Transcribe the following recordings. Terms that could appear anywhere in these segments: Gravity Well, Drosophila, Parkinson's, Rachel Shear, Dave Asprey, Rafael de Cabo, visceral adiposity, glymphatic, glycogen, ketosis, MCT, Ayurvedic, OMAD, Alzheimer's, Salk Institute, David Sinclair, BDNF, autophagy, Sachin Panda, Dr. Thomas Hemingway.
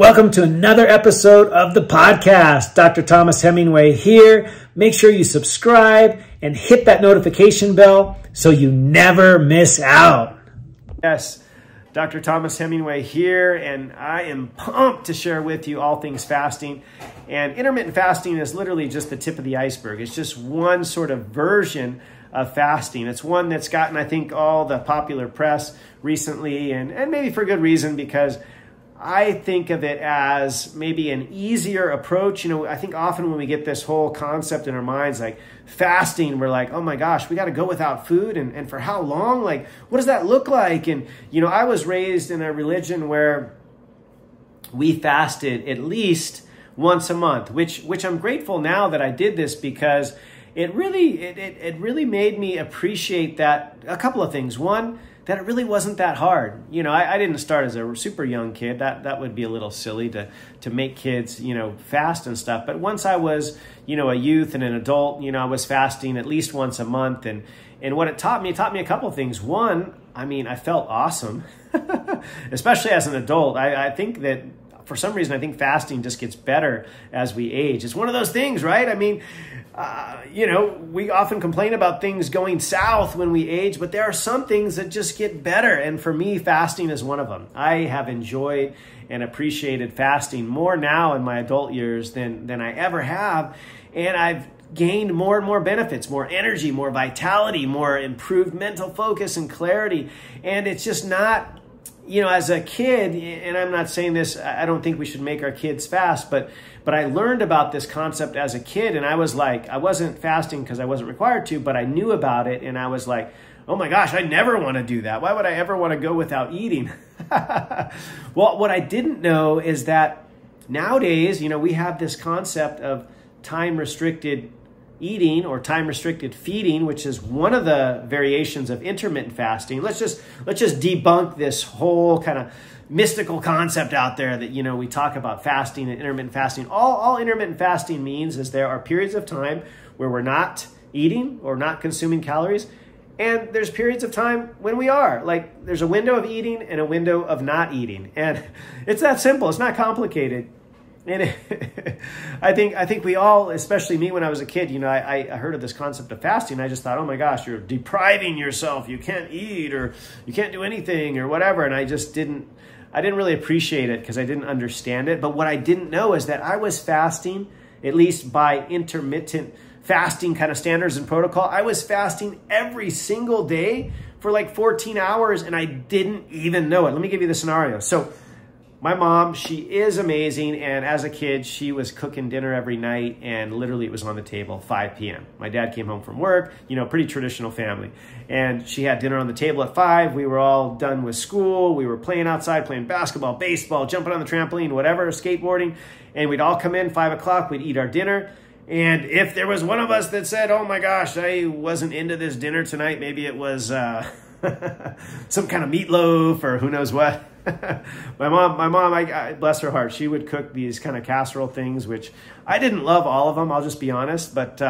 Welcome to another episode of the podcast. Dr. Thomas Hemingway here. Make sure you subscribe and hit that notification bell so you never miss out. Yes, Dr. Thomas Hemingway here, and I am pumped to share with you all things fasting. And intermittent fasting is literally just the tip of the iceberg. It's just one sort of version of fasting. It's one that's gotten, I think, all the popular press recently, and maybe for good reason, because I think of it as maybe an easier approach. You know, I think often when we get this whole concept in our minds, like fasting, we're like, oh my gosh, we got to go without food. And for how long? Like, what does that look like? And, you know, I was raised in a religion where we fasted at least once a month, which I'm grateful now that I did this, because it really made me appreciate that a couple of things. One, that it really wasn't that hard. You know, I didn't start as a super young kid. That would be a little silly to make kids, you know, fast and stuff. But once I was, you know, a youth and an adult, you know, I was fasting at least once a month. And what it taught me a couple of things. One, I mean, I felt awesome, especially as an adult. I think that for some reason, I think fasting just gets better as we age. It's one of those things, right? I mean, you know, we often complain about things going south when we age, but there are some things that just get better. And for me, fasting is one of them. I have enjoyed and appreciated fasting more now in my adult years than I ever have. And I've gained more and more benefits, more energy, more vitality, more improved mental focus and clarity. And it's just not, you know, as a kid, and I'm not saying this, I don't think we should make our kids fast, but I learned about this concept as a kid, and I was like, I wasn't fasting because I wasn't required to, but I knew about it, and I was like, oh my gosh, I never want to do that. Why would I ever want to go without eating? Well, what I didn't know is that nowadays, you know, we have this concept of time-restricted eating or time-restricted feeding, which is one of the variations of intermittent fasting. Let's just debunk this whole kind of mystical concept out there that, you know, we talk about fasting and intermittent fasting. All intermittent fasting means is there are periods of time where we're not eating or not consuming calories, and there's periods of time when we are. Like, there's a window of eating and a window of not eating, and it's that simple. It's not complicated. And I think we all, especially me when I was a kid, you know, I heard of this concept of fasting. And I just thought, oh my gosh, you're depriving yourself. You can't eat, or you can't do anything, or whatever. And I didn't really appreciate it because I didn't understand it. But what I didn't know is that I was fasting, at least by intermittent fasting kind of standards and protocol. I was fasting every single day for like 14 hours, and I didn't even know it. Let me give you the scenario. So my mom, she is amazing, and as a kid, she was cooking dinner every night, and literally it was on the table, 5 p.m. My dad came home from work, you know, pretty traditional family, and she had dinner on the table at 5. We were all done with school. We were playing outside, playing basketball, baseball, jumping on the trampoline, whatever, skateboarding, and we'd all come in 5 o'clock. We'd eat our dinner, and if there was one of us that said, oh my gosh, I wasn't into this dinner tonight, maybe it was some kind of meatloaf or who knows what, my mom, I bless her heart, she would cook these kind of casserole things, which I didn't love all of them, I'll just be honest, but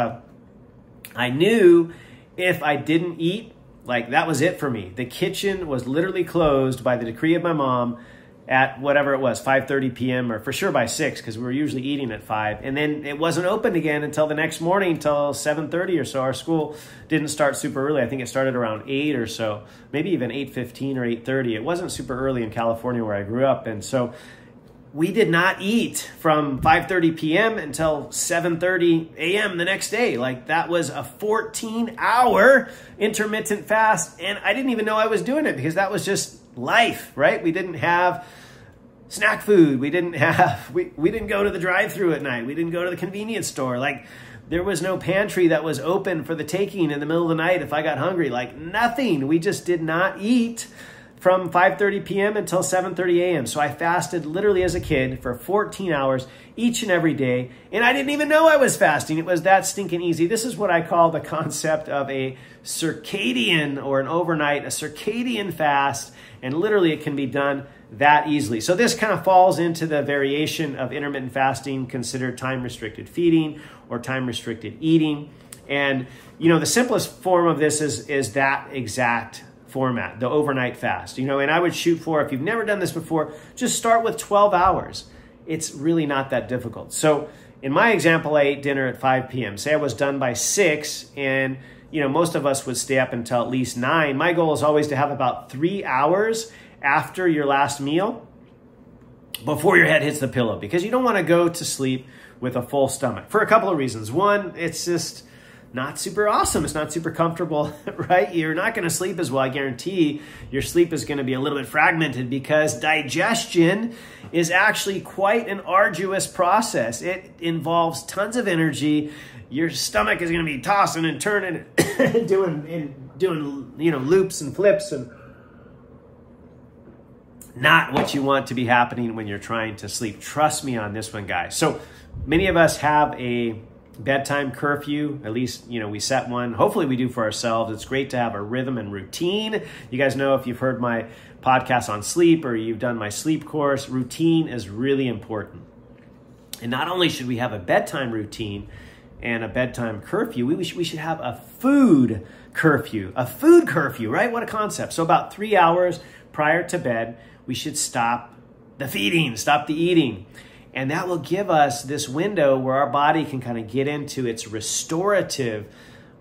I knew if I didn't eat, like, that was it for me. The kitchen was literally closed by the decree of my mom at whatever it was, 5:30 p.m. or for sure by 6, because we were usually eating at 5. And then it wasn't open again until the next morning, until 7:30 or so. Our school didn't start super early. I think it started around 8 or so, maybe even 8:15 or 8:30. It wasn't super early in California where I grew up. And so we did not eat from 5:30 p.m. until 7:30 a.m. the next day. Like, that was a 14-hour intermittent fast. And I didn't even know I was doing it, because that was just life, right? We didn't have snack food. We didn't have, we didn't go to the drive-thru at night. We didn't go to the convenience store. Like, there was no pantry that was open for the taking in the middle of the night if I got hungry. Like, nothing. We just did not eat from 5:30 p.m. until 7:30 a.m. So I fasted literally as a kid for 14 hours each and every day, and I didn't even know I was fasting. It was that stinking easy. This is what I call the concept of a circadian, or an overnight, a circadian fast, and literally it can be done that easily. So this kind of falls into the variation of intermittent fasting considered time-restricted feeding or time-restricted eating. And, you know, the simplest form of this is that exact format, the overnight fast, you know, and I would shoot for, if you've never done this before, just start with 12 hours. it's really not that difficult. So in my example, I ate dinner at 5 p.m. Say I was done by 6, and you know, most of us would stay up until at least 9. My goal is always to have about 3 hours after your last meal before your head hits the pillow, because you don't want to go to sleep with a full stomach for a couple of reasons. One, it's just not super awesome. It's not super comfortable, right? You're not going to sleep as well. I guarantee your sleep is going to be a little bit fragmented because digestion is actually quite an arduous process. It involves tons of energy. Your stomach is going to be tossing and turning and doing you know, loops and flips, and not what you want to be happening when you're trying to sleep. Trust me on this one, guys. So many of us have a bedtime curfew. At least, you know, we set one. Hopefully we do for ourselves. It's great to have a rhythm and routine. You guys know, if you've heard my podcast on sleep or you've done my sleep course, routine is really important. And not only should we have a bedtime routine and a bedtime curfew, we should have a food curfew. A food curfew, right? What a concept. So about 3 hours prior to bed, we should stop the feeding, stop the eating. And that will give us this window where our body can kind of get into its restorative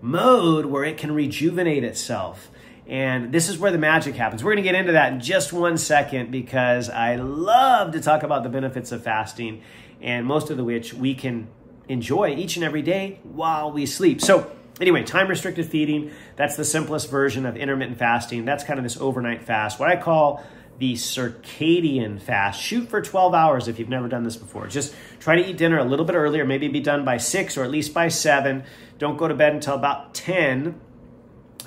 mode, where it can rejuvenate itself. And this is where the magic happens. We're going to get into that in just one second, because I love to talk about the benefits of fasting, and most of the which we can enjoy each and every day while we sleep. So anyway, time-restricted feeding, that's the simplest version of intermittent fasting. That's kind of this overnight fast, what I call the circadian fast. Shoot for 12 hours if you've never done this before. Just try to eat dinner a little bit earlier, maybe be done by 6 or at least by 7. Don't go to bed until about 10.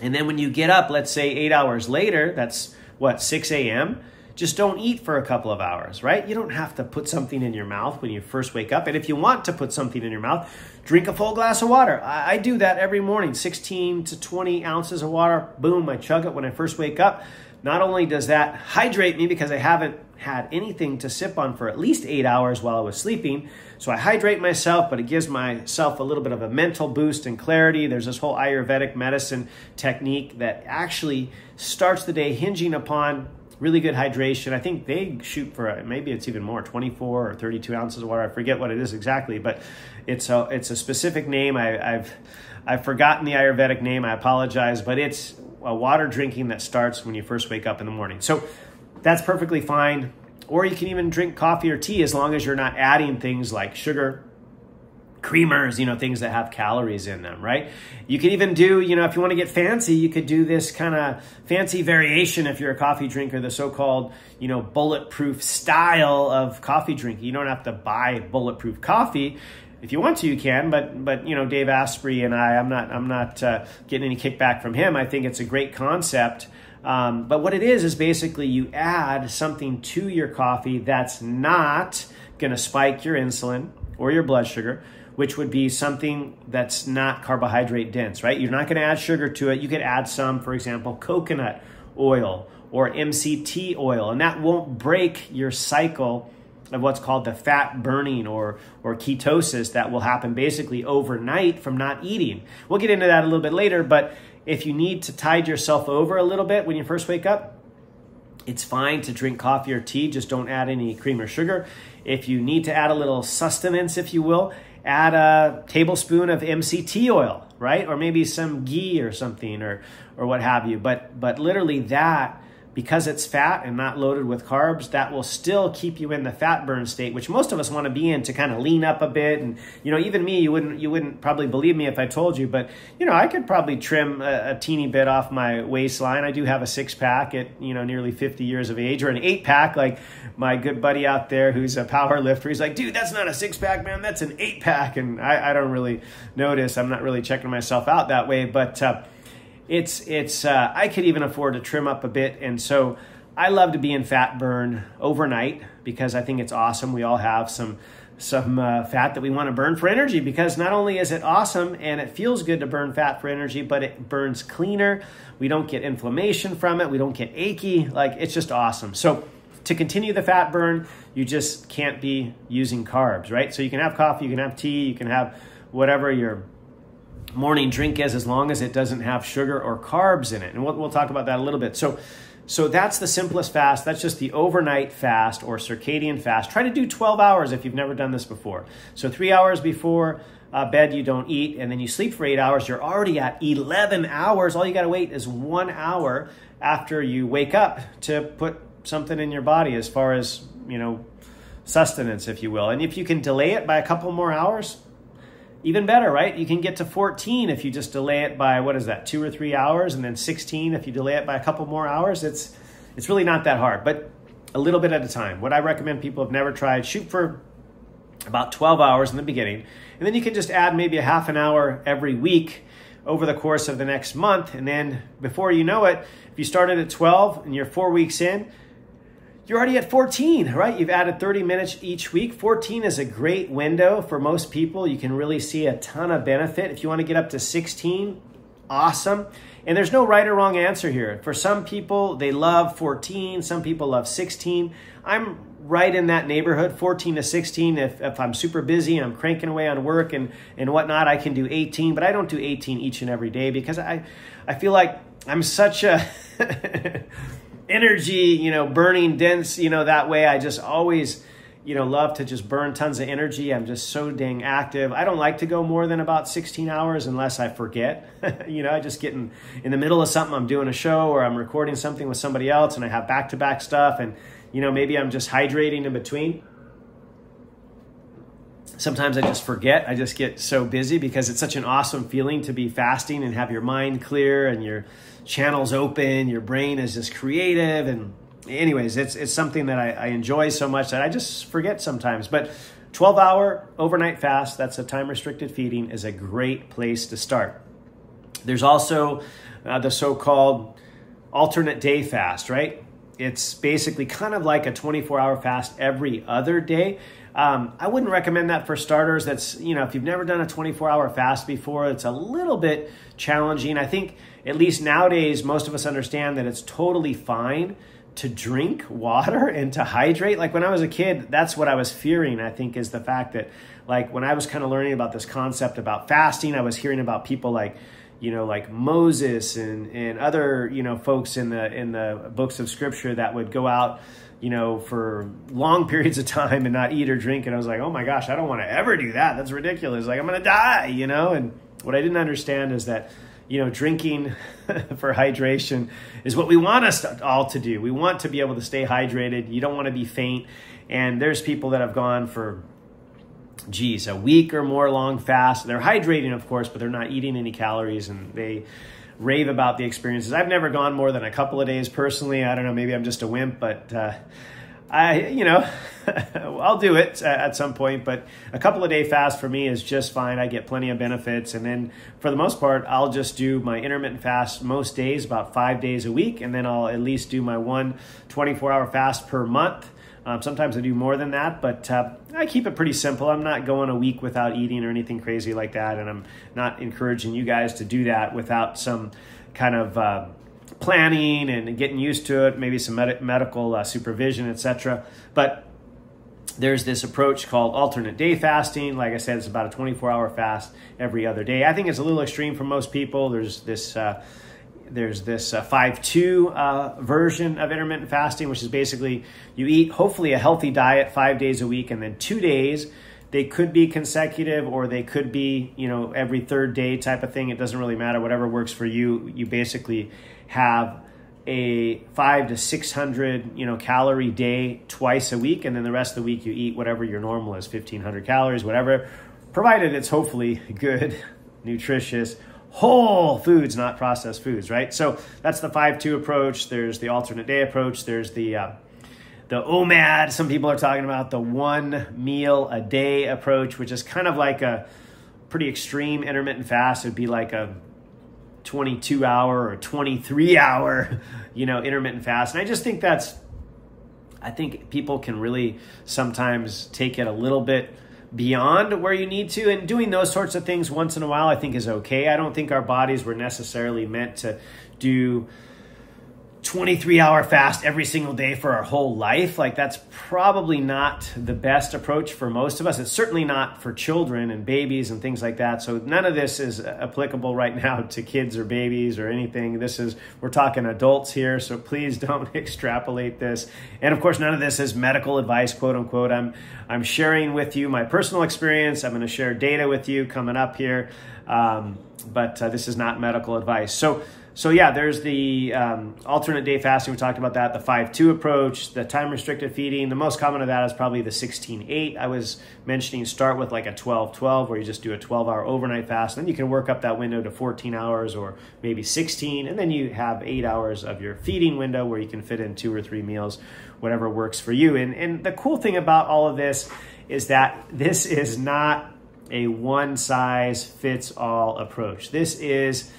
And then when you get up, let's say 8 hours later, that's what, 6 a.m.? Just don't eat for a couple of hours, right? You don't have to put something in your mouth when you first wake up. And if you want to put something in your mouth, drink a full glass of water. I do that every morning, 16 to 20 ounces of water. Boom, I chug it when I first wake up. Not only does that hydrate me, because I haven't had anything to sip on for at least 8 hours while I was sleeping, so I hydrate myself, but it gives myself a little bit of a mental boost and clarity. There's this whole Ayurvedic medicine technique that actually starts the day hinging upon really good hydration. I think they shoot for, maybe it's even more, 24 or 32 ounces of water. I forget what it is exactly, but it's a specific name. I've forgotten the Ayurvedic name. I apologize, but it's a water drinking that starts when you first wake up in the morning. So that's perfectly fine. Or you can even drink coffee or tea, as long as you're not adding things like sugar, creamers, you know, things that have calories in them, right? You can even do, you know, if you want to get fancy, you could do this kind of fancy variation if you're a coffee drinker, the so-called, you know, bulletproof style of coffee drink. You don't have to buy bulletproof coffee. If you want to, you can, but you know, Dave Asprey and I'm not getting any kickback from him. I think it's a great concept. But what it is basically you add something to your coffee that's not going to spike your insulin or your blood sugar, which would be something that's not carbohydrate dense, right? You're not going to add sugar to it. You could add some, for example, coconut oil or MCT oil, and that won't break your cycle of what's called the fat burning or ketosis that will happen basically overnight from not eating. We'll get into that a little bit later, but if you need to tide yourself over a little bit when you first wake up, it's fine to drink coffee or tea. Just don't add any cream or sugar. If you need to add a little sustenance, if you will, add a tablespoon of MCT oil, right? Or maybe some ghee or something or what have you. But literally that, because it's fat and not loaded with carbs, that will still keep you in the fat burn state, which most of us want to be in to kind of lean up a bit. And, you know, even me, you wouldn't probably believe me if I told you, but, you know, I could probably trim a teeny bit off my waistline. I do have a 6-pack at, you know, nearly 50 years of age, or an 8-pack, like my good buddy out there who's a power lifter. He's like, dude, that's not a 6-pack, man. That's an 8-pack. And I don't really notice. I'm not really checking myself out that way, but, I could even afford to trim up a bit. And so I love to be in fat burn overnight, because I think it's awesome. We all have some fat that we want to burn for energy, because not only is it awesome and it feels good to burn fat for energy, but it burns cleaner. We don't get inflammation from it. We don't get achy. Like, it's just awesome. So to continue the fat burn, you just can't be using carbs, right? So you can have coffee, you can have tea, you can have whatever your morning drink is, as long as it doesn't have sugar or carbs in it. And we'll talk about that a little bit. So So that's the simplest fast. That's just the overnight fast or circadian fast. Try to do 12 hours if you've never done this before. So 3 hours before bed, you don't eat, and then you sleep for 8 hours. You're already at 11 hours. All you gotta wait is 1 hour after you wake up to put something in your body as far as, you know, sustenance, if you will. And if you can delay it by a couple more hours, even better, right? You can get to 14 if you just delay it by, what is that, 2 or 3 hours, and then 16 if you delay it by a couple more hours. It's really not that hard, but a little bit at a time. What I recommend people have never tried, shoot for about 12 hours in the beginning, and then you can just add maybe a half an hour every week over the course of the next month, and then before you know it, if you started at 12 and you're 4 weeks in, you're already at 14, right? You've added 30 minutes each week. 14 is a great window for most people. You can really see a ton of benefit. If you want to get up to 16, awesome. And there's no right or wrong answer here. For some people, they love 14. Some people love 16. I'm right in that neighborhood, 14 to 16. If I'm super busy and I'm cranking away on work and whatnot, I can do 18, but I don't do 18 each and every day because I feel like I'm such a... energy, you know, burning dense, you know, that way. I just always, you know, love to just burn tons of energy. I'm just so dang active. I don't like to go more than about 16 hours unless I forget. You know, I just get in the middle of something. I'm doing a show or I'm recording something with somebody else and I have back-to-back stuff and, you know, maybe I'm just hydrating in between. Sometimes I just forget. I just get so busy because it's such an awesome feeling to be fasting and have your mind clear and your channels open, your brain is just creative. And anyways, it's something that I enjoy so much that I just forget sometimes. But 12-hour overnight fast, that's a time-restricted feeding, is a great place to start. There's also the so-called alternate day fast, right? It's basically kind of like a 24-hour fast every other day. I wouldn't recommend that for starters. That's, you know, if you've never done a 24-hour fast before, it's a little bit challenging. I think at least nowadays, most of us understand that it's totally fine to drink water and to hydrate. Like when I was a kid, that's what I was fearing, I think, is the fact that like when I was kind of learning about this concept about fasting, I was hearing about people like, you know, like Moses and other, you know, folks in the books of scripture that would go out, you know, for long periods of time and not eat or drink. And I was like, oh my gosh, I don't want to ever do that. That's ridiculous. Like, I'm going to die, you know? And what I didn't understand is that, you know, drinking for hydration is what we want us all to do. We want to be able to stay hydrated. You don't want to be faint. And there's people that have gone for, geez, a week or more long fast. They're hydrating, of course, but they're not eating any calories, and they rave about the experiences. I've never gone more than a couple of days personally. I don't know, maybe I'm just a wimp, but you know, I'll do it at some point, but a couple of day fast for me is just fine. I get plenty of benefits. And then for the most part, I'll just do my intermittent fast most days, about 5 days a week. And then I'll at least do my one 24-hour fast per month. Sometimes I do more than that, but I keep it pretty simple. I'm not going a week without eating or anything crazy like that, and I'm not encouraging you guys to do that without some kind of planning and getting used to it, maybe some medical supervision, etc. But there's this approach called alternate day fasting. Like I said, it's about a 24-hour fast every other day. I think it's a little extreme for most people. There's this 5-2 version of intermittent fasting, which is basically you eat hopefully a healthy diet 5 days a week, and then 2 days, they could be consecutive or they could be, you know, every third day type of thing. It doesn't really matter. Whatever works for you, you basically have a 500 to 600, you know, calorie day twice a week, and then the rest of the week you eat whatever your normal is, 1,500 calories, whatever, provided it's hopefully good, nutritious, whole foods, not processed foods, right? So that's the 5-2 approach. There's the alternate day approach. There's the OMAD. Some people are talking about the one meal a day approach, which is kind of like a pretty extreme intermittent fast. It'd be like a 22-hour or 23-hour, you know, intermittent fast. And I just think I think people can really sometimes take it a little bit beyond where you need to, and doing those sorts of things once in a while I think is okay. I don't think our bodies were necessarily meant to do 23-hour fast every single day for our whole life, like that's probably not the best approach for most of us. It's certainly not for children and babies and things like that. So none of this is applicable right now to kids or babies or anything. This is, we're talking adults here, so please don't extrapolate this. And of course, none of this is medical advice, quote unquote. I'm sharing with you my personal experience. I'm going to share data with you coming up here, but this is not medical advice. So yeah, there's the alternate day fasting. We talked about that, the 5-2 approach, the time-restricted feeding. The most common of that is probably the 16-8. I was mentioning start with like a 12-12 where you just do a 12-hour overnight fast. Then you can work up that window to 14 hours or maybe 16. And then you have 8 hours of your feeding window where you can fit in 2 or 3 meals, whatever works for you. And the cool thing about all of this is that this is not a one-size-fits-all approach. This is,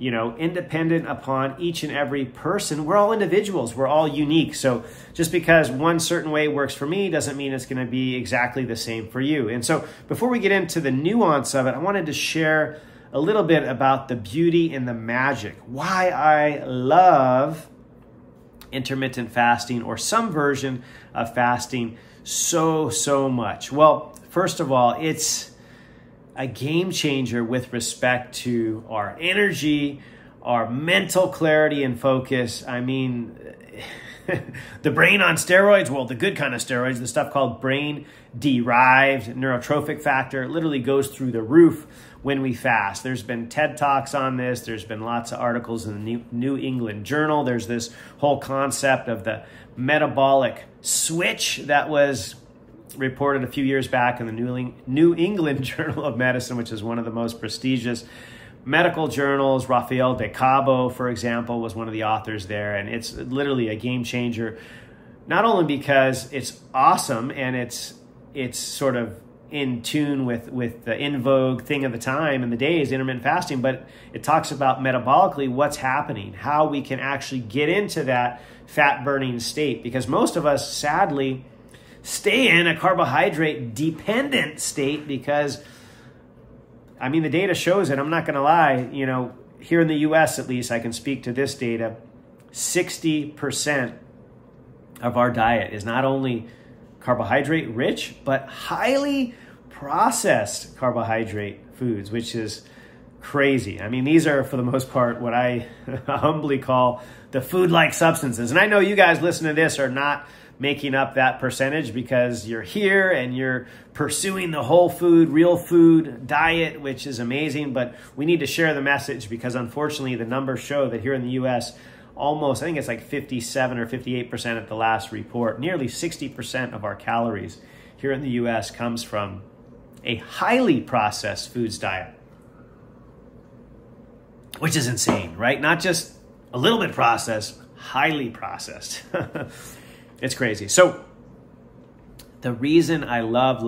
you know, independent upon each and every person. We're all individuals. We're all unique. So just because one certain way works for me doesn't mean it's going to be exactly the same for you. And so before we get into the nuance of it, I wanted to share a little bit about the beauty and the magic, why I love intermittent fasting or some version of fasting so much. Well, first of all, it's a game changer with respect to our energy, our mental clarity and focus. I mean, the brain on steroids, well, the good kind of steroids, the stuff called brain-derived neurotrophic factor, literally goes through the roof when we fast. There's been TED Talks on this. There's been lots of articles in the New England Journal. There's this whole concept of the metabolic switch that was reported a few years back in the New England Journal of Medicine, which is one of the most prestigious medical journals. Rafael de Cabo, for example, was one of the authors there. And it's literally a game changer, not only because it's awesome and it's sort of in tune with the in vogue thing of the time and the day is intermittent fasting, but it talks about metabolically what's happening, how we can actually get into that fat burning state. Because most of us, sadly, stay in a carbohydrate-dependent state because, I mean, the data shows it. I'm not going to lie. You know, here in the U.S., at least, I can speak to this data. 60% of our diet is not only carbohydrate-rich, but highly processed carbohydrate foods, which is crazy. I mean, these are, for the most part, what I humbly call the food-like substances. And I know you guys listening to this are not making up that percentage because you're here and you're pursuing the whole food, real food diet, which is amazing. But we need to share the message because, unfortunately, the numbers show that here in the U.S., almost, I think it's like 57 or 58% at the last report, nearly 60% of our calories here in the U.S. comes from a highly processed foods diet, which is insane, right? Not just a little bit processed, highly processed. It's crazy. So the reason I love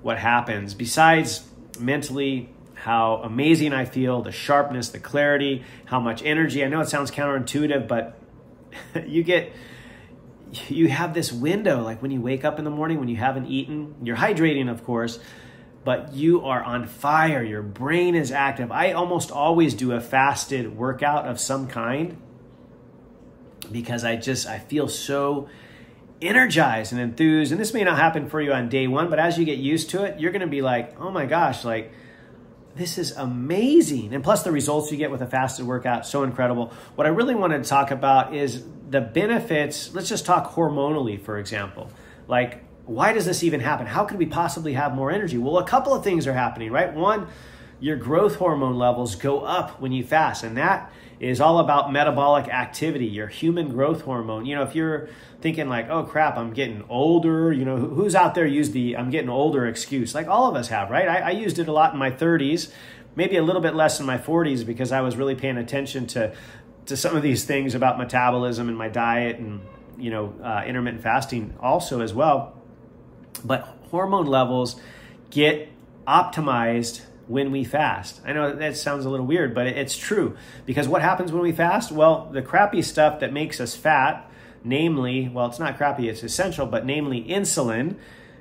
what happens, besides mentally how amazing I feel, the sharpness, the clarity, how much energy. I know it sounds counterintuitive, but you have this window, like when you wake up in the morning, when you haven't eaten, you're hydrating, of course, but you are on fire. Your brain is active. I almost always do a fasted workout of some kind, because I feel so energized and enthused. And this may not happen for you on day one, but as you get used to it, you're going to be like, oh my gosh, like this is amazing. And plus the results you get with a fasted workout, so incredible. What I really wanted to talk about is the benefits. Let's just talk hormonally, for example. Like, why does this even happen? How could we possibly have more energy? Well, a couple of things are happening, right? One, your growth hormone levels go up when you fast, and that is all about metabolic activity, your human growth hormone. You know, if you're thinking like, oh crap, I'm getting older, you know, who's out there used the I'm getting older excuse? Like all of us have, right? I used it a lot in my 30s, maybe a little bit less in my 40s because I was really paying attention to some of these things about metabolism and my diet and, you know, intermittent fasting also as well. But hormone levels get optimized when we fast. I know that sounds a little weird, but it's true. Because what happens when we fast? Well, the crappy stuff that makes us fat, namely, well, it's not crappy, it's essential, but namely insulin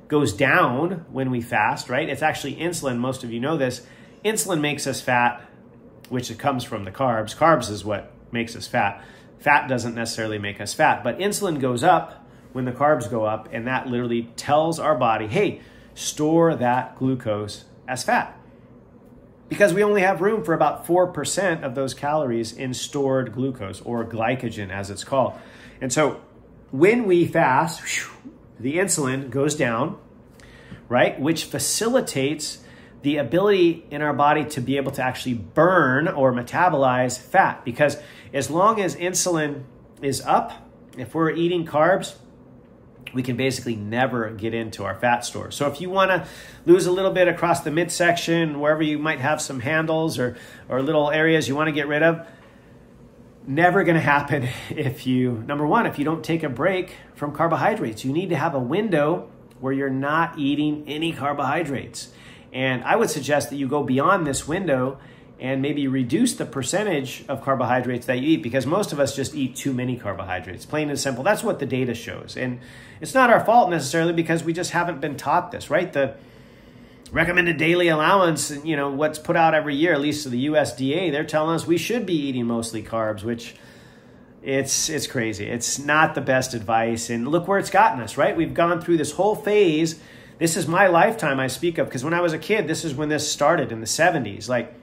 goes down when we fast, right? It's actually insulin. Most of you know this. Insulin makes us fat, which comes from the carbs. Carbs is what makes us fat. Fat doesn't necessarily make us fat, but insulin goes up when the carbs go up, and that literally tells our body, hey, store that glucose as fat, because we only have room for about 4% of those calories in stored glucose, or glycogen as it's called. And so when we fast, the insulin goes down, right? Which facilitates the ability in our body to be able to actually burn or metabolize fat, because as long as insulin is up, if we're eating carbs, we can basically never get into our fat store. So if you want to lose a little bit across the midsection, wherever you might have some handles or little areas you want to get rid of, never going to happen if you, number one, if you don't take a break from carbohydrates. You need to have a window where you're not eating any carbohydrates. And I would suggest that you go beyond this window and maybe reduce the percentage of carbohydrates that you eat, because most of us just eat too many carbohydrates, plain and simple. That's what the data shows. And it's not our fault necessarily, because we just haven't been taught this, right? The recommended daily allowance, you know, what's put out every year, at least to the USDA, they're telling us we should be eating mostly carbs, which it's crazy. It's not the best advice. And look where it's gotten us, right? We've gone through this whole phase. This is my lifetime I speak of, because when I was a kid, this is when this started in the 70s. Like,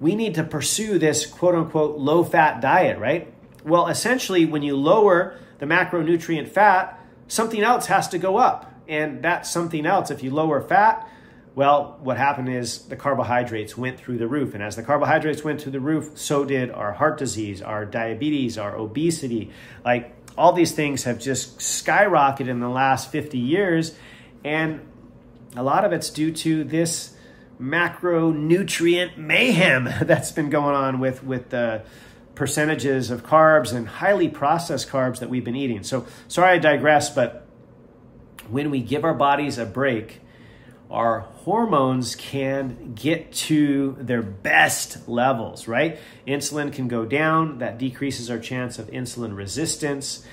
we need to pursue this quote unquote low fat diet, right? Well, essentially when you lower the macronutrient fat, something else has to go up. And that's something else, if you lower fat, well, what happened is the carbohydrates went through the roof. And as the carbohydrates went through the roof, so did our heart disease, our diabetes, our obesity. Like, all these things have just skyrocketed in the last 50 years. And a lot of it's due to this macronutrient mayhem that's been going on with the percentages of carbs and highly processed carbs that we've been eating. So sorry I digress, but when we give our bodies a break, our hormones can get to their best levels, right? Insulin can go down. That decreases our chance of insulin resistance.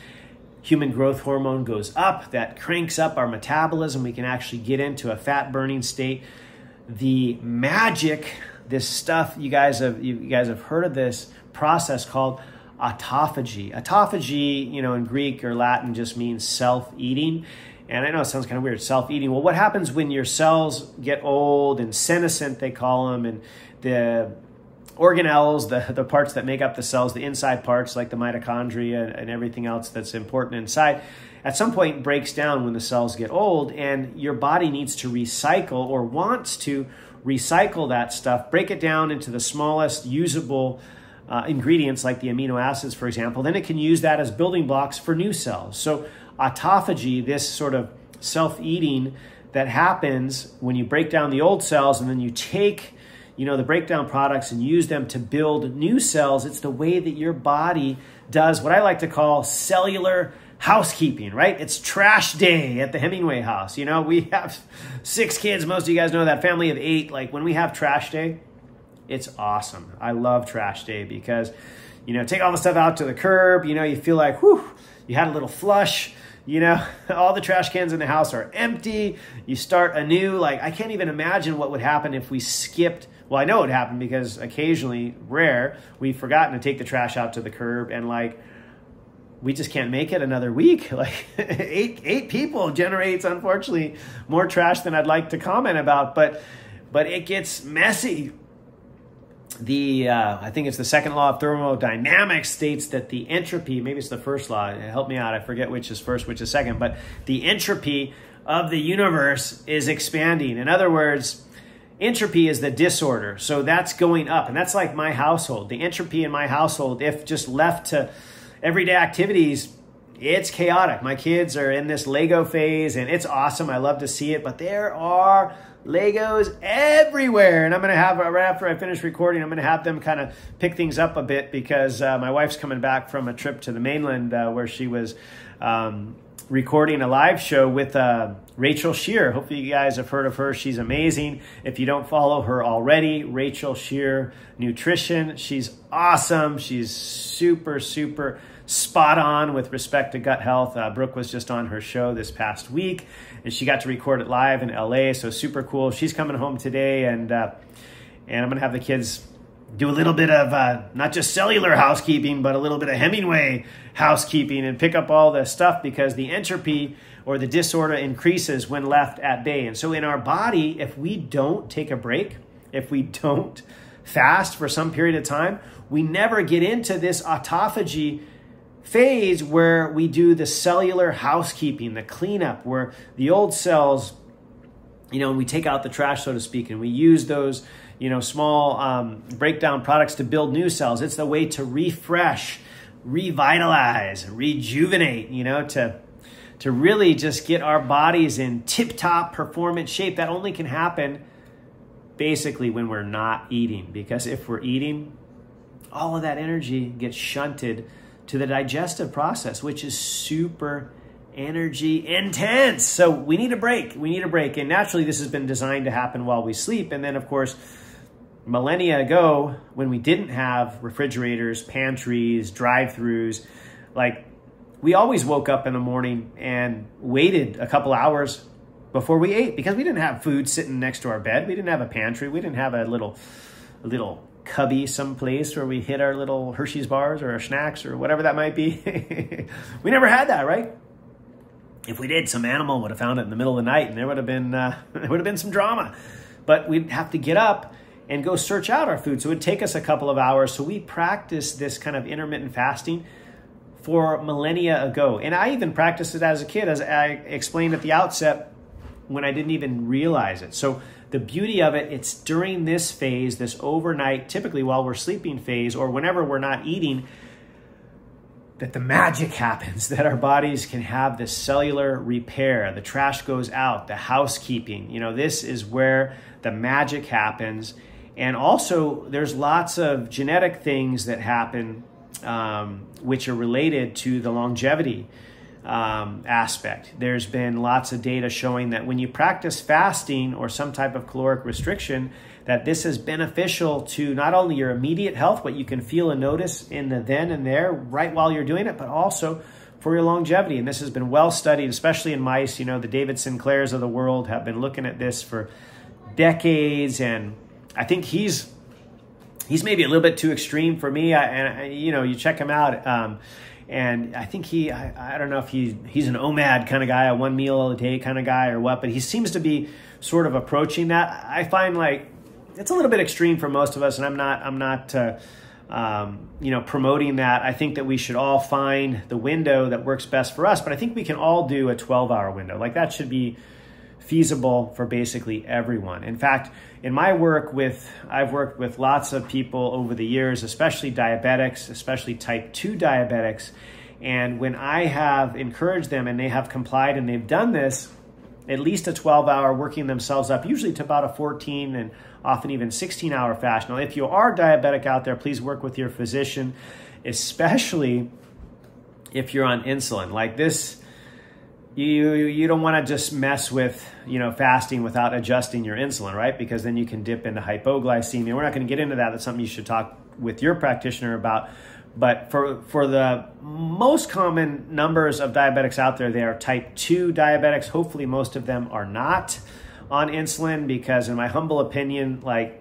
Human growth hormone goes up. That cranks up our metabolism. We can actually get into a fat burning state. The magic, this stuff, you guys have heard of this process called autophagy. Autophagy, you know, in Greek or Latin just means self-eating. And I know it sounds kind of weird, self-eating. Well, what happens when your cells get old and senescent, they call them, and the organelles, the parts that make up the cells, the inside parts like the mitochondria and everything else that's important inside, at some point breaks down when the cells get old, and your body needs to recycle, or wants to recycle that stuff, break it down into the smallest usable ingredients like the amino acids, for example. Then it can use that as building blocks for new cells. So autophagy, this sort of self-eating that happens when you break down the old cells and then you take the breakdown products and use them to build new cells. It's the way that your body does what I like to call cellular housekeeping, right? It's trash day at the Hemingway house. You know, we have 6 kids. Most of you guys know that, family of 8. Like, when we have trash day, it's awesome. I love trash day because, you know, take all the stuff out to the curb. You know, you feel like, whew, you had a little flush. You know, all the trash cans in the house are empty. You start anew. Like, I can't even imagine what would happen if we skipped. Well, I know it would happen, because occasionally, rare, we've forgotten to take the trash out to the curb, and like, we just can't make it another week. Like, eight people generates, unfortunately, more trash than I'd like to comment about, but it gets messy. The I think it's the second law of thermodynamics states that the entropy, maybe it's the first law, help me out, I forget which is first, which is second, but the entropy of the universe is expanding. In other words, entropy is the disorder. So that's going up. And that's like my household. The entropy in my household, if just left to everyday activities, it's chaotic. My kids are in this Lego phase, and it's awesome. I love to see it, but there are Legos everywhere. And I'm going to have, right after I finish recording, I'm going to have them kind of pick things up a bit, because my wife's coming back from a trip to the mainland where she was recording a live show with Rachel Shear. Hopefully you guys have heard of her. She's amazing. If you don't follow her already, Rachel Shear Nutrition. She's awesome. She's super, super spot on with respect to gut health. Brooke was just on her show this past week, and she got to record it live in LA. So super cool. She's coming home today, and I'm going to have the kids do a little bit of not just cellular housekeeping, but a little bit of Hemingway housekeeping and pick up all the stuff, because the entropy or the disorder increases when left at bay. And so in our body, if we don't take a break, if we don't fast for some period of time, we never get into this autophagy phase where we do the cellular housekeeping, the cleanup, where the old cells, you know, and we take out the trash, so to speak, and we use those, you know, small breakdown products to build new cells. It's the way to refresh, revitalize, rejuvenate, you know, to really just get our bodies in tip-top performance shape. That only can happen basically when we're not eating, because if we're eating, all of that energy gets shunted to the digestive process, which is super energy intense. So we need a break. We need a break. And naturally, this has been designed to happen while we sleep. And then, of course, millennia ago, when we didn't have refrigerators, pantries, drive-thrus, like, we always woke up in the morning and waited a couple hours before we ate, because we didn't have food sitting next to our bed. We didn't have a pantry. We didn't have a little cubby someplace where we hid our little Hershey's bars or our snacks or whatever that might be. We never had that, right? If we did, some animal would have found it in the middle of the night, and there would have been some drama. But we'd have to get up and go search out our food. So it'd take us a couple of hours. So we practiced this kind of intermittent fasting for millennia ago. And I even practiced it as a kid, as I explained at the outset, when I didn't even realize it. So the beauty of it, it's during this phase, this overnight, typically while we're sleeping phase, or whenever we're not eating, that the magic happens, that our bodies can have this cellular repair. The trash goes out, the housekeeping. You know, this is where the magic happens. And also, there's lots of genetic things that happen, which are related to the longevity aspect. There's been lots of data showing that when you practice fasting or some type of caloric restriction, that this is beneficial to not only your immediate health, what you can feel and notice in the then and there right while you're doing it, but also for your longevity. And this has been well studied, especially in mice. You know, the David Sinclairs of the world have been looking at this for decades. And I think he's maybe a little bit too extreme for me. You know, you check him out. And I think I don't know if he's an OMAD kind of guy, a one meal a day kind of guy or what, but he seems to be sort of approaching that. I find like, it's a little bit extreme for most of us, and I'm not you know, promoting that. I think that we should all find the window that works best for us, but I think we can all do a 12-hour window. Like, that should be feasible for basically everyone. In fact, in my work I've worked with lots of people over the years, especially diabetics, especially type 2 diabetics, and when I have encouraged them and they have complied and they've done this, at least a 12-hour, working themselves up, usually to about a 14 and often even 16-hour fast. Now, if you are diabetic out there, please work with your physician, especially if you're on insulin. Like this, you don't want to just mess with, you know, fasting without adjusting your insulin, right? Because then you can dip into hypoglycemia. We're not going to get into that. That's something you should talk with your practitioner about. But for the most common numbers of diabetics out there, they are type 2 diabetics. Hopefully most of them are not on insulin, because in my humble opinion, like,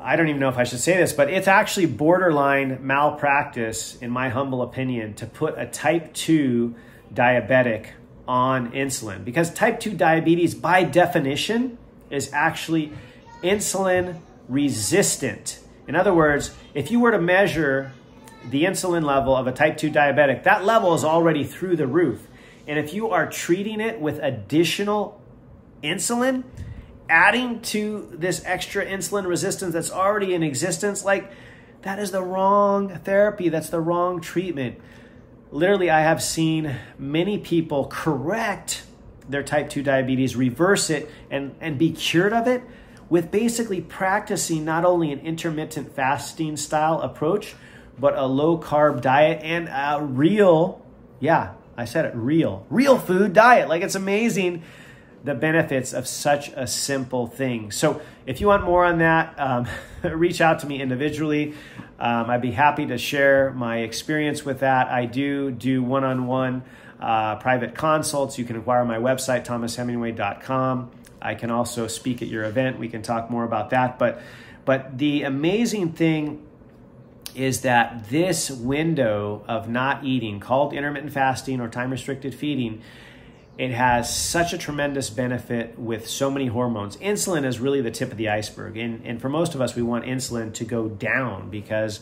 I don't even know if I should say this, but it's actually borderline malpractice, in my humble opinion, to put a type 2 diabetic on insulin, because type 2 diabetes by definition is actually insulin resistant. In other words, if you were to measure the insulin level of a type 2 diabetic, that level is already through the roof. And if you are treating it with additional insulin, adding to this extra insulin resistance that's already in existence, like, that is the wrong therapy. That's the wrong treatment. Literally, I have seen many people correct their type 2 diabetes, reverse it, and be cured of it, with basically practicing not only an intermittent fasting style approach, but a low carb diet and a real, yeah, I said it, real food diet. Like, it's amazing the benefits of such a simple thing. So if you want more on that, reach out to me individually. I'd be happy to share my experience with that. I do one-on-one private consults. You can acquire my website, thomashemingway.com. I can also speak at your event. We can talk more about that. But the amazing thing is that this window of not eating, called intermittent fasting or time-restricted feeding, it has such a tremendous benefit with so many hormones. Insulin is really the tip of the iceberg. And for most of us, we want insulin to go down because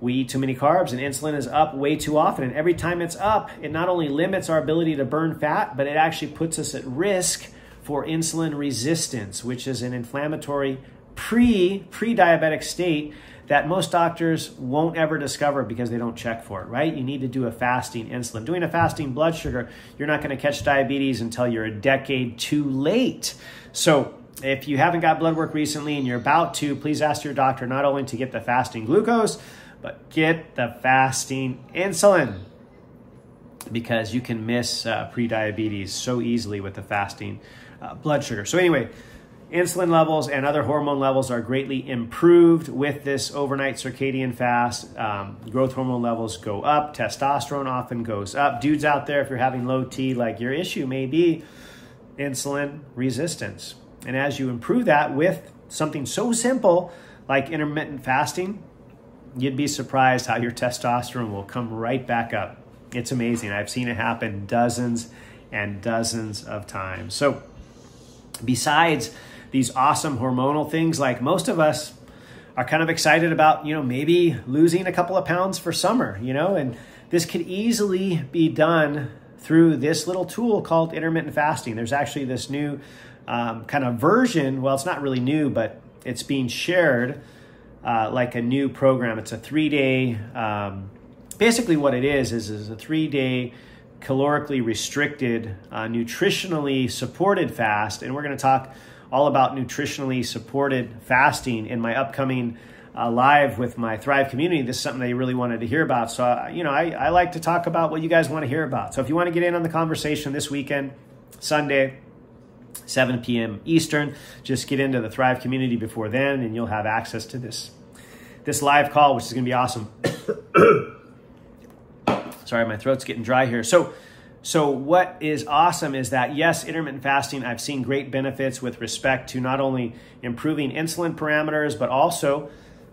we eat too many carbs and insulin is up way too often. And every time it's up, it not only limits our ability to burn fat, but it actually puts us at risk for insulin resistance, which is an inflammatory pre-diabetic state that most doctors won't ever discover because they don't check for it, right? You need to do a fasting insulin. Doing a fasting blood sugar, you're not gonna catch diabetes until you're a decade too late. So if you haven't got blood work recently and you're about to, please ask your doctor not only to get the fasting glucose, but get the fasting insulin, because you can miss pre-diabetes so easily with the fasting blood sugar. So anyway, insulin levels and other hormone levels are greatly improved with this overnight circadian fast. Growth hormone levels go up. Testosterone often goes up. Dudes out there, if you're having low T, like your issue may be insulin resistance. And as you improve that with something so simple like intermittent fasting, you'd be surprised how your testosterone will come right back up. It's amazing. I've seen it happen dozens and dozens of times. So besides these awesome hormonal things, like most of us are kind of excited about, maybe losing a couple of pounds for summer, and this could easily be done through this little tool called intermittent fasting. There's actually this new kind of version. Well, it's not really new, but it's being shared like a new program. It's a 3-day, basically what it is a 3-day calorically restricted, nutritionally supported fast. And we're going to talk all about nutritionally supported fasting in my upcoming live with my Thrive community. This is something they really wanted to hear about. So, I like to talk about what you guys want to hear about. So if you want to get in on the conversation this weekend, Sunday, 7 p.m. Eastern, just get into the Thrive community before then, and you'll have access to this live call, which is going to be awesome. Sorry, my throat's getting dry here. So what is awesome is that, yes, intermittent fasting, I've seen great benefits with respect to not only improving insulin parameters, but also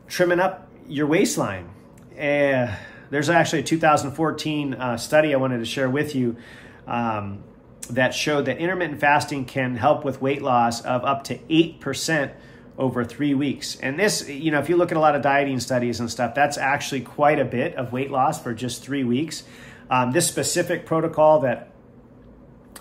trimming up your waistline. There's actually a 2014 study I wanted to share with you that showed that intermittent fasting can help with weight loss of up to 8% over 3 weeks. And this, if you look at a lot of dieting studies and stuff, that's actually quite a bit of weight loss for just 3 weeks. This specific protocol that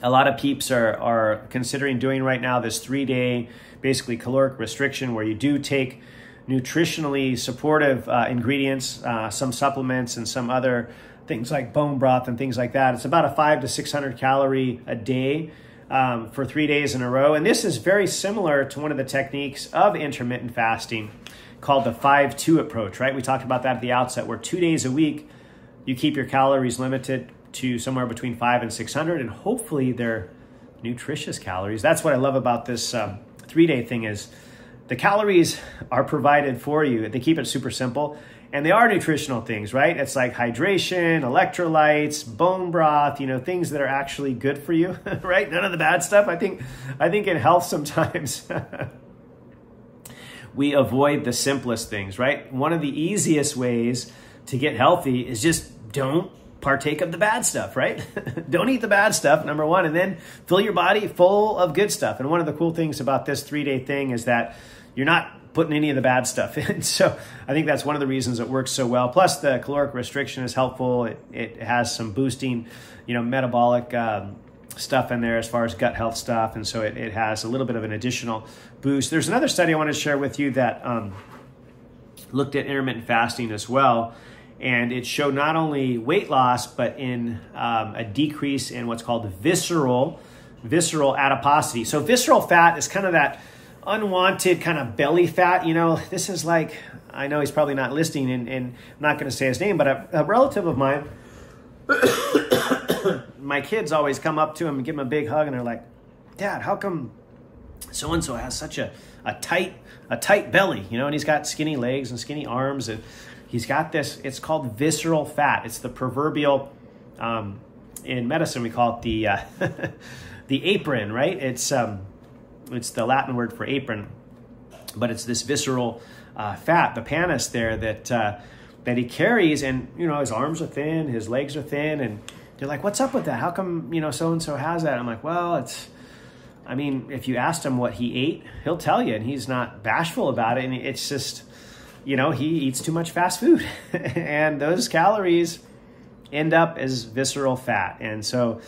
a lot of peeps are considering doing right now, this 3-day basically caloric restriction, where you do take nutritionally supportive ingredients, some supplements and some other things like bone broth and things like that. It's about a 500 to 600 calorie a day for 3 days in a row. And this is very similar to one of the techniques of intermittent fasting called the 5-2 approach, right? We talked about that at the outset, where 2 days a week, you keep your calories limited to somewhere between 500 and 600, and hopefully they're nutritious calories. That's what I love about this 3-day thing is the calories are provided for you. They keep it super simple, and they are nutritional things, right? It's like hydration, electrolytes, bone broth, things that are actually good for you, right? None of the bad stuff. I think in health sometimes we avoid the simplest things, right? One of the easiest ways to get healthy is just don't partake of the bad stuff, right? Don't eat the bad stuff, number one, and then fill your body full of good stuff. And one of the cool things about this 3-day thing is that you're not putting any of the bad stuff in. So I think that's one of the reasons it works so well. Plus the caloric restriction is helpful. It has some boosting, metabolic stuff in there as far as gut health stuff. And so it has a little bit of an additional boost. There's another study I want to share with you that looked at intermittent fasting as well. And it showed not only weight loss, but in a decrease in what's called visceral adiposity. So visceral fat is kind of that unwanted kind of belly fat. This is like, I know he's probably not listening, and I'm not going to say his name, but a relative of mine, my kids always come up to him and give him a big hug, and they're like, "Dad, how come so-and-so has such a tight belly?" And he's got skinny legs and skinny arms, and he's got this, it's called visceral fat. It's the proverbial, in medicine, we call it the the apron, right? It's the Latin word for apron, but it's this visceral fat, the panis there that that he carries, and you know his arms are thin, his legs are thin, and they're like, "What's up with that? How come you know so and so has that?" I'm like, "Well, it's." I mean, if you asked him what he ate, he'll tell you, and he's not bashful about it. And it's just, you know, he eats too much fast food, and those calories end up as visceral fat. And so,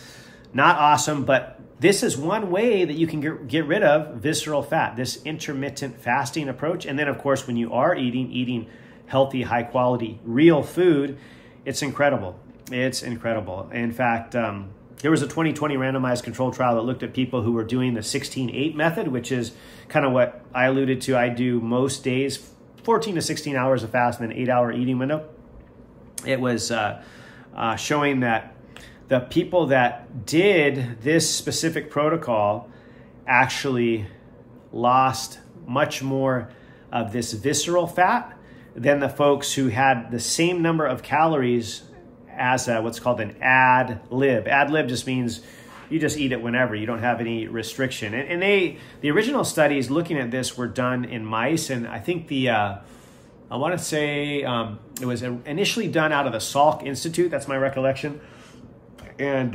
not awesome, but this is one way that you can get rid of visceral fat, this intermittent fasting approach. And then, of course, when you are eating healthy, high-quality, real food, it's incredible. It's incredible. In fact, there was a 2020 randomized control trial that looked at people who were doing the 16-8 method, which is kind of what I alluded to. I do most days 14 to 16 hours of fast and an 8-hour eating window. It was showing that the people that did this specific protocol actually lost much more of this visceral fat than the folks who had the same number of calories as what's called an ad lib. Ad lib just means you just eat it whenever. You don't have any restriction. And the original studies looking at this were done in mice, and I think the, I want to say it was initially done out of the Salk Institute. That's my recollection. And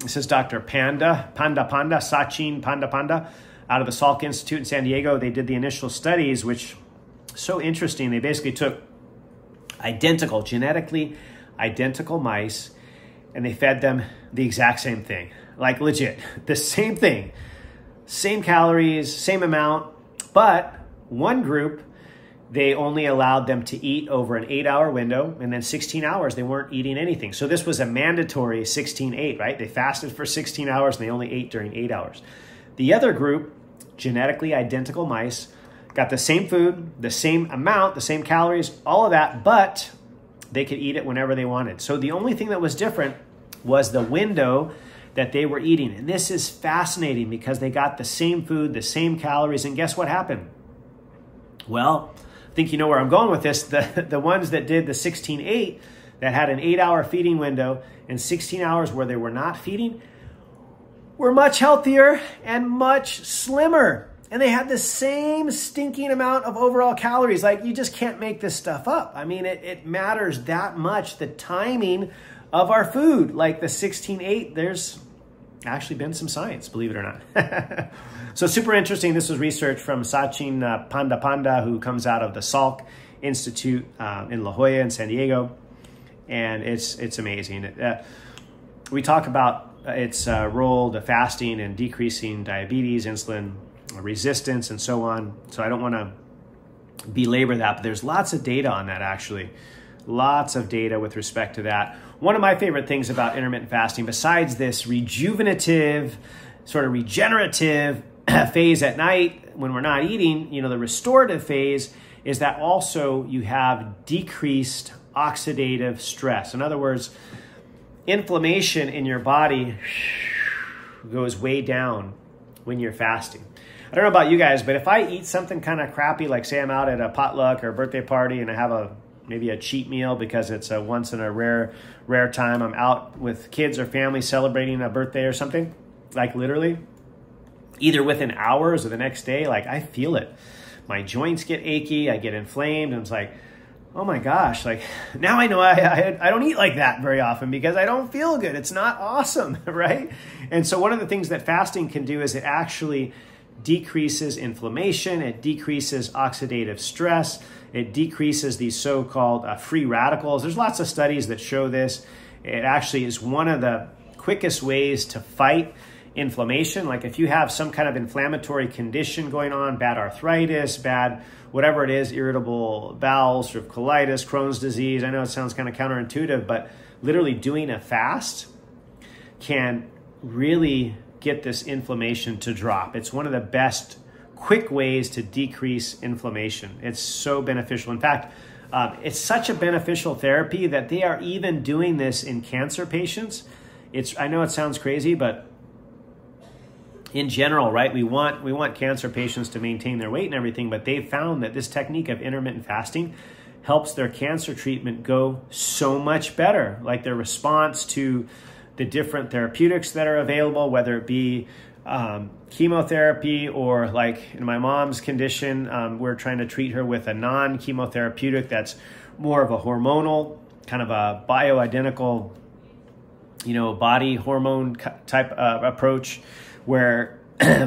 this is Dr. Panda, Sachin Panda, out of the Salk Institute in San Diego. They did the initial studies, which so interesting. They basically took identical, genetically identical mice, and they fed them the exact same thing, like legit, the same thing, same calories, same amount, but one group, they only allowed them to eat over an 8-hour window, and then 16 hours, they weren't eating anything. So this was a mandatory 16-8, right? They fasted for 16 hours, and they only ate during 8 hours. The other group, genetically identical mice, got the same food, the same amount, the same calories, all of that, but they could eat it whenever they wanted. So the only thing that was different was the window that they were eating. And this is fascinating because they got the same food, the same calories, and guess what happened? Well, I think you know where I'm going with this. The ones that did the 16-8, that had an 8-hour feeding window and 16 hours where they were not feeding, were much healthier and much slimmer. And they had the same stinking amount of overall calories. Like, you just can't make this stuff up. I mean, it matters that much, the timing of our food. Like the 16-8, there's actually been some science, believe it or not. So super interesting. This was research from Sachin Panda, who comes out of the Salk Institute in La Jolla in San Diego. And it's amazing. We talk about its role to fasting and decreasing diabetes, insulin resistance, and so on. So I don't want to belabor that, but there's lots of data on that, actually. Lots of data with respect to that. One of my favorite things about intermittent fasting, besides this rejuvenative, sort of regenerative phase at night when we're not eating, you know, the restorative phase, is that also you have decreased oxidative stress. In other words, inflammation in your body goes way down when you're fasting. I don't know about you guys, but if I eat something kind of crappy, like say I'm out at a potluck or a birthday party and I have maybe a cheat meal because it's a once in a rare time, I'm out with kids or family celebrating a birthday or something, like literally, either within hours or the next day, like I feel it. My joints get achy, I get inflamed, and it's like, oh my gosh, like now I know I don't eat like that very often because I don't feel good. It's not awesome, right? And so one of the things that fasting can do is it actually decreases inflammation, it decreases oxidative stress, it decreases these so-called free radicals. There's lots of studies that show this. It actually is one of the quickest ways to fight inflammation. Like if you have some kind of inflammatory condition going on, bad arthritis, bad whatever it is, irritable bowels, sort of colitis, Crohn's disease. I know it sounds kind of counterintuitive, but literally doing a fast can really get this inflammation to drop. It's one of the best quick ways to decrease inflammation. It's so beneficial. In fact, it's such a beneficial therapy that they are even doing this in cancer patients. I know it sounds crazy, but in general, right, we want cancer patients to maintain their weight and everything, but they've found that this technique of intermittent fasting helps their cancer treatment go so much better. Like their response to the different therapeutics that are available, whether it be chemotherapy or, like in my mom's condition, we're trying to treat her with a non-chemotherapeutic that's more of a hormonal, kind of a bioidentical, you know, body hormone type approach, where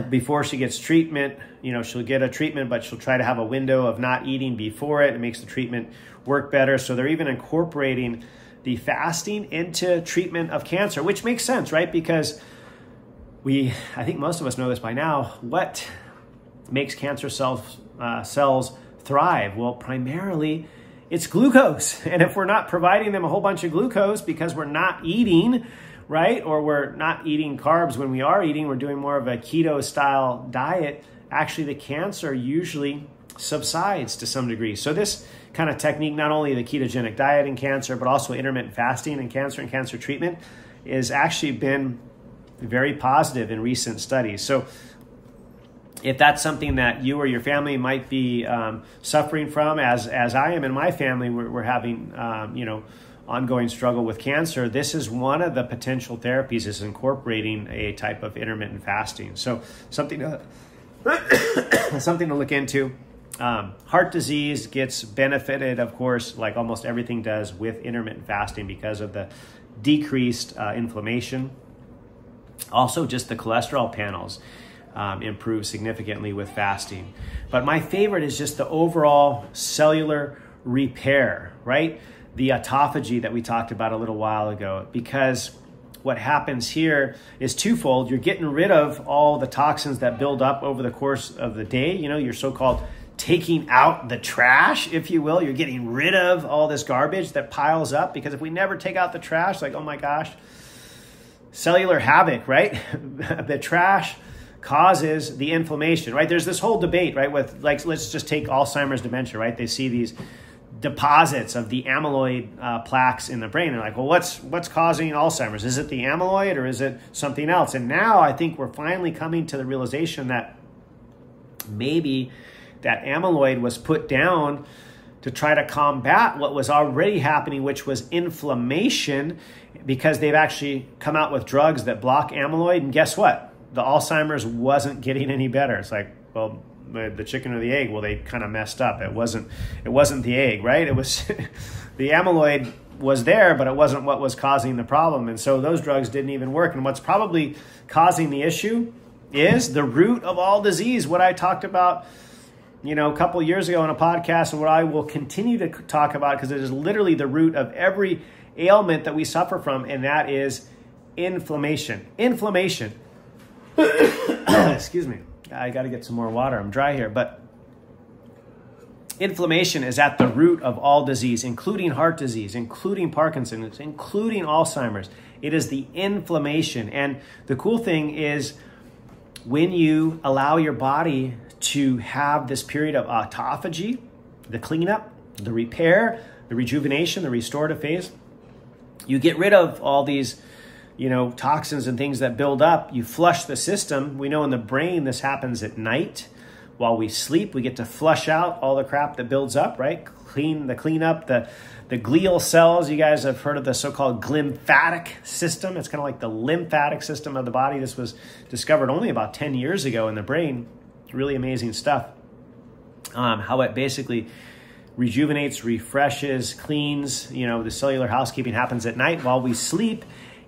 before she gets treatment, you know, she'll get a treatment, but she'll try to have a window of not eating before it. It makes the treatment work better. So they're even incorporating the fasting into treatment of cancer, which makes sense, right? Because I think most of us know this by now, what makes cancer cells thrive? Well, primarily it's glucose. And if we're not providing them a whole bunch of glucose because we're not eating, right? Or we're not eating carbs when we are eating, we're doing more of a keto style diet, actually the cancer usually subsides to some degree. So this kind of technique, not only the ketogenic diet in cancer, but also intermittent fasting in cancer and cancer treatment, is actually been very positive in recent studies. So if that's something that you or your family might be suffering from, as I am in my family, we're having, you know, ongoing struggle with cancer, this is one of the potential therapies, is incorporating a type of intermittent fasting. So something to, something to look into. Heart disease gets benefited, of course, like almost everything does, with intermittent fasting because of the decreased inflammation. Also, just the cholesterol panels improve significantly with fasting. But my favorite is just the overall cellular repair, right? The autophagy that we talked about a little while ago, because what happens here is twofold. You're getting rid of all the toxins that build up over the course of the day. You know, you're so-called taking out the trash, if you will. You're getting rid of all this garbage that piles up, because if we never take out the trash, like, oh my gosh, cellular havoc, right? The trash causes the inflammation, right? There's this whole debate, right? With, like, let's just take Alzheimer's dementia, right? They see these deposits of the amyloid plaques in the brain. They're like, well, what's causing Alzheimer's? Is it the amyloid or is it something else? And now I think we're finally coming to the realization that maybe that amyloid was put down to try to combat what was already happening, which was inflammation, because they've actually come out with drugs that block amyloid. And guess what? The Alzheimer's wasn't getting any better. It's like, well, the chicken or the egg? Well, they kind of messed up. It wasn't the egg, right? It was the amyloid was there, but it wasn't what was causing the problem. And so those drugs didn't even work. And what's probably causing the issue is the root of all disease, what I talked about, you know, a couple of years ago on a podcast, and what I will continue to talk about, because it is literally the root of every ailment that we suffer from, and that is inflammation. Inflammation. Excuse me. I got to get some more water. I'm dry here. But inflammation is at the root of all disease, including heart disease, including Parkinson's, including Alzheimer's. It is the inflammation. And the cool thing is, when you allow your body to have this period of autophagy, the cleanup, the repair, the rejuvenation, the restorative phase, you get rid of all these, you know, toxins and things that build up. You flush the system. We know in the brain this happens at night. While we sleep, we get to flush out all the crap that builds up, right? Clean up the glial cells. You guys have heard of the so-called glymphatic system. It's kind of like the lymphatic system of the body. This was discovered only about 10 years ago in the brain. Really amazing stuff. How it basically rejuvenates, refreshes, cleans. You know, the cellular housekeeping happens at night while we sleep,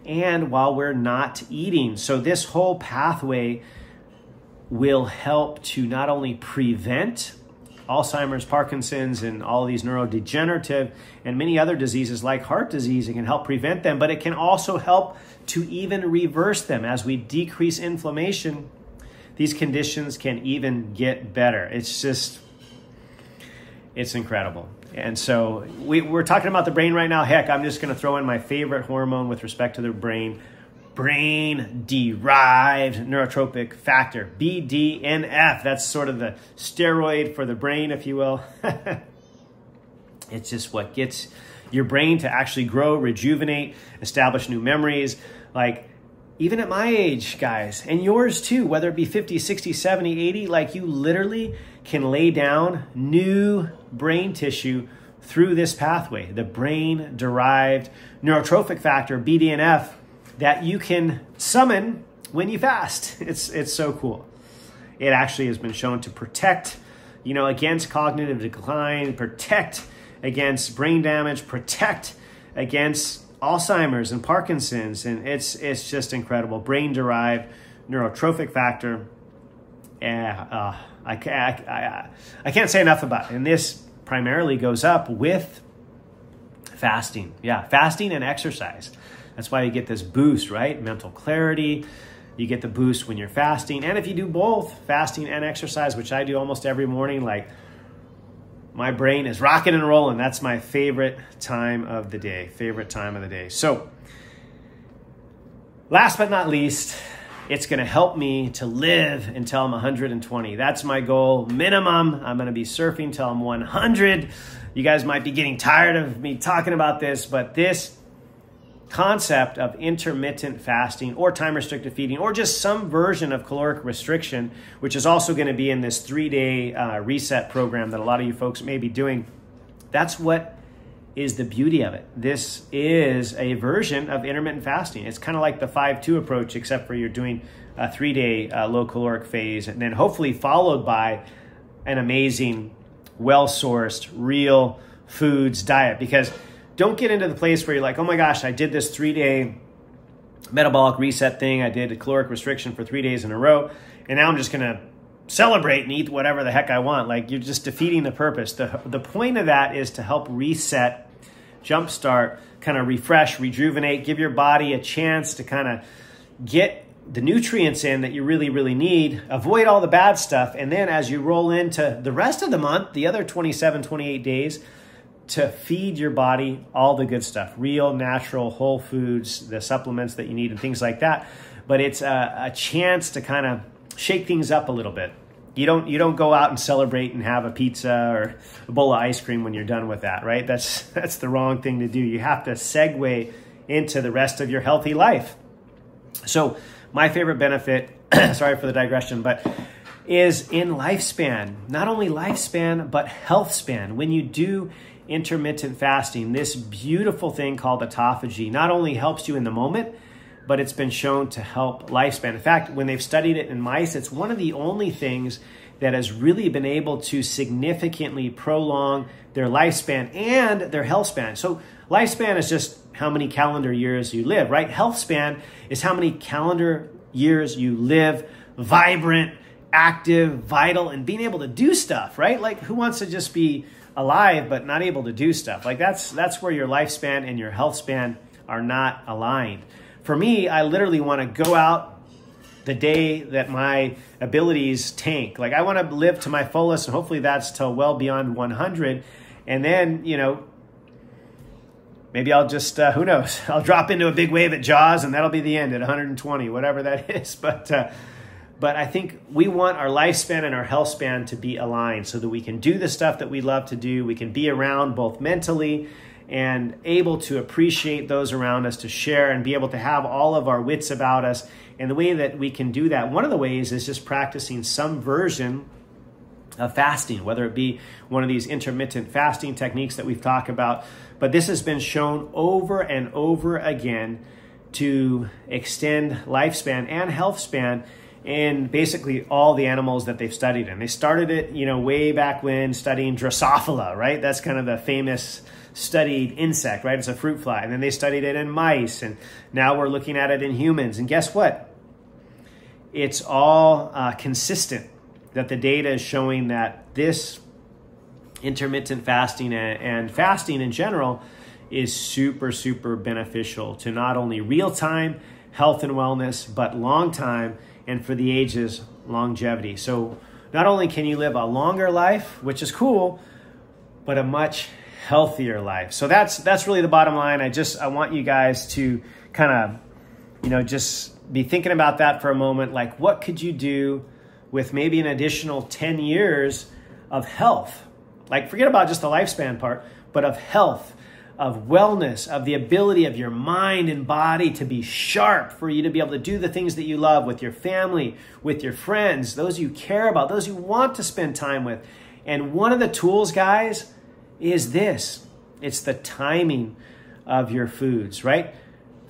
and while we're not eating. So this whole pathway will help to not only prevent Alzheimer's, Parkinson's, and all these neurodegenerative and many other diseases like heart disease. It can help prevent them, but it can also help to even reverse them. As we decrease inflammation, these conditions can even get better. It's just, it's incredible. And so we're talking about the brain right now. Heck, I'm just going to throw in my favorite hormone with respect to the brain, brain-derived neurotropic factor, BDNF. That's sort of the steroid for the brain, if you will. It's just what gets your brain to actually grow, rejuvenate, establish new memories. Like, even at my age, guys, and yours too, whether it be 50, 60, 70, 80, like, you literally can lay down new brain tissue through this pathway, the brain-derived neurotrophic factor, BDNF. that you can summon when you fast. It's so cool. It actually has been shown to protect, you know, against cognitive decline, protect against brain damage, protect against Alzheimer's and Parkinson's, and it's just incredible. Brain-derived neurotrophic factor. I can't say enough about it. And this primarily goes up with fasting. Yeah, fasting and exercise. That's why you get this boost, right? Mental clarity. You get the boost when you're fasting. And if you do both, fasting and exercise, which I do almost every morning, like my brain is rocking and rolling. That's my favorite time of the day, So last but not least, it's going to help me to live until I'm 120. That's my goal. Minimum, I'm going to be surfing till I'm 100. You guys might be getting tired of me talking about this, but this concept of intermittent fasting or time-restricted feeding or just some version of caloric restriction, which is also going to be in this three-day reset program that a lot of you folks may be doing, that's what is the beauty of it. This is a version of intermittent fasting. It's kind of like the 5-2 approach, except for you're doing a 3-day low caloric phase, and then hopefully followed by an amazing, well-sourced, real foods diet. Because don't get into the place where you're like, oh my gosh, I did this 3-day metabolic reset thing. I did a caloric restriction for 3 days in a row, and now I'm just going to celebrate and eat whatever the heck I want. Like, you're just defeating the purpose. The point of that is to help reset, jumpstart, kind of refresh, rejuvenate, give your body a chance to kind of get the nutrients in that you really, really need, avoid all the bad stuff. And then as you roll into the rest of the month, the other 27, 28 days, to feed your body all the good stuff, real, natural, whole foods, the supplements that you need and things like that. But it's a chance to kind of shake things up a little bit. You don't go out and celebrate and have a pizza or a bowl of ice cream when you're done with that, right? That's the wrong thing to do. You have to segue into the rest of your healthy life. So my favorite benefit, sorry for the digression, but is in lifespan. Not only lifespan, but health span. When you do intermittent fasting, this beautiful thing called autophagy not only helps you in the moment, but it's been shown to help lifespan. In fact, when they've studied it in mice, it's one of the only things that has really been able to significantly prolong their lifespan and their health span. So lifespan is just how many calendar years you live, right? Health span is how many calendar years you live vibrant, active, vital, and being able to do stuff, right? Like, who wants to just be alive but not able to do stuff? Like, that's where your lifespan and your health span are not aligned. For me, I literally want to go out the day that my abilities tank. Like, I want to live to my fullest, and hopefully that's till well beyond 100. And then, you know, maybe I'll just, who knows, I'll drop into a big wave at Jaws, and that'll be the end at 120, whatever that is. But I think we want our lifespan and our health span to be aligned so that we can do the stuff that we love to do. We can be around both mentally and able to appreciate those around us, to share and be able to have all of our wits about us. And the way that we can do that, one of the ways is just practicing some version of fasting, whether it be one of these intermittent fasting techniques that we've talked about. But this has been shown over and over again to extend lifespan and health span in basically all the animals that they've studied. And they started it, you know, way back when studying Drosophila, right? That's kind of the famous studied insect, right? It's a fruit fly. And then they studied it in mice. And now we're looking at it in humans. And guess what? It's all consistent, that the data is showing that this intermittent fasting and fasting in general is super, super beneficial to not only real-time health and wellness, but long-time, and for the ages, longevity. So not only can you live a longer life, which is cool, but a much healthier life. So that's really the bottom line. I want you guys to kind of, you know, just be thinking about that for a moment. Like, what could you do with maybe an additional 10 years of health? Like, forget about just the lifespan part, but of health, of wellness, of the ability of your mind and body to be sharp, for you to be able to do the things that you love with your family, with your friends, those you care about, those you want to spend time with. And one of the tools, guys, is this. It's the timing of your foods, right?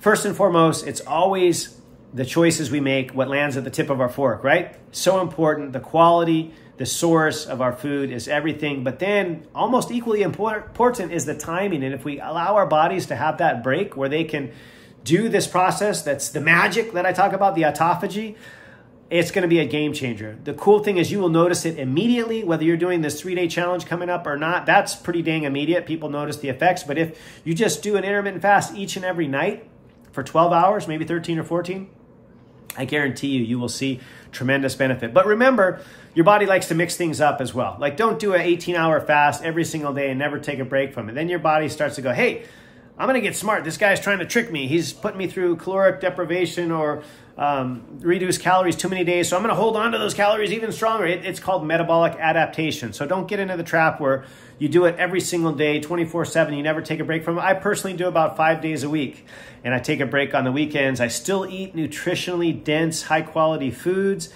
First and foremost, it's always the choices we make, what lands at the tip of our fork, right? So important. The quality, the source of our food is everything. But then almost equally important is the timing. And if we allow our bodies to have that break where they can do this process, that's the magic that I talk about, the autophagy, it's going to be a game changer. The cool thing is you will notice it immediately, whether you're doing this 3-day challenge coming up or not. That's pretty dang immediate. People notice the effects. But if you just do an intermittent fast each and every night for 12 hours, maybe 13 or 14, I guarantee you, you will see tremendous benefit. But remember, your body likes to mix things up as well. Like, don't do an 18-hour fast every single day and never take a break from it. Then your body starts to go, hey, I'm going to get smart. This guy's trying to trick me. He's putting me through caloric deprivation or reduced calories too many days. So I'm going to hold on to those calories even stronger. It's called metabolic adaptation. So don't get into the trap where you do it every single day, 24/7. You never take a break from it. I personally do about 5 days a week, and I take a break on the weekends. I still eat nutritionally dense, high quality foods,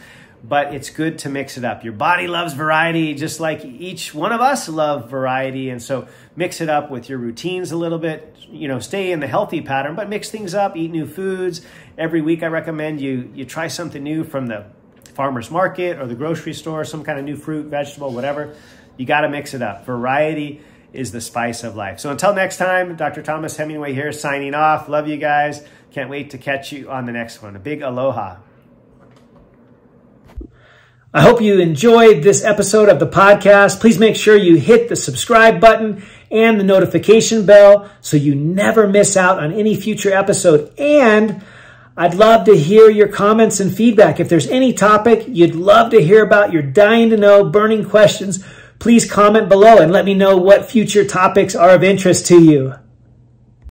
but it's good to mix it up. Your body loves variety, just like each one of us love variety. And so mix it up with your routines a little bit, you know, stay in the healthy pattern, but mix things up, eat new foods. Every week I recommend you try something new from the farmer's market or the grocery store, some kind of new fruit, vegetable, whatever. You got to mix it up. Variety is the spice of life. So until next time, Dr. Thomas Hemingway here signing off. Love you guys. Can't wait to catch you on the next one. A big aloha. I hope you enjoyed this episode of the podcast. Please make sure you hit the subscribe button and the notification bell so you never miss out on any future episode. And I'd love to hear your comments and feedback. If there's any topic you'd love to hear about, you're dying to know, burning questions, please comment below and let me know what future topics are of interest to you.